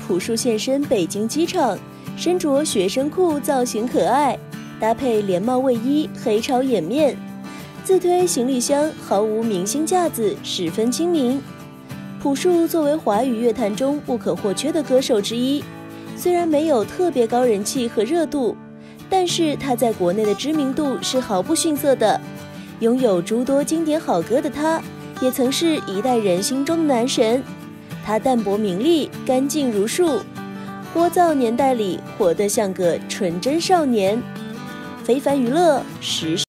朴树现身北京机场，身着学生裤，造型可爱，搭配连帽卫衣、黑超眼面，自推行李箱，毫无明星架子，十分亲民。朴树作为华语乐坛中不可或缺的歌手之一，虽然没有特别高人气和热度，但是他在国内的知名度是毫不逊色的。拥有诸多经典好歌的他，也曾是一代人心中的男神。他淡泊名利，干净如树，聒噪年代里活得像个纯真少年。非凡娱乐时尚。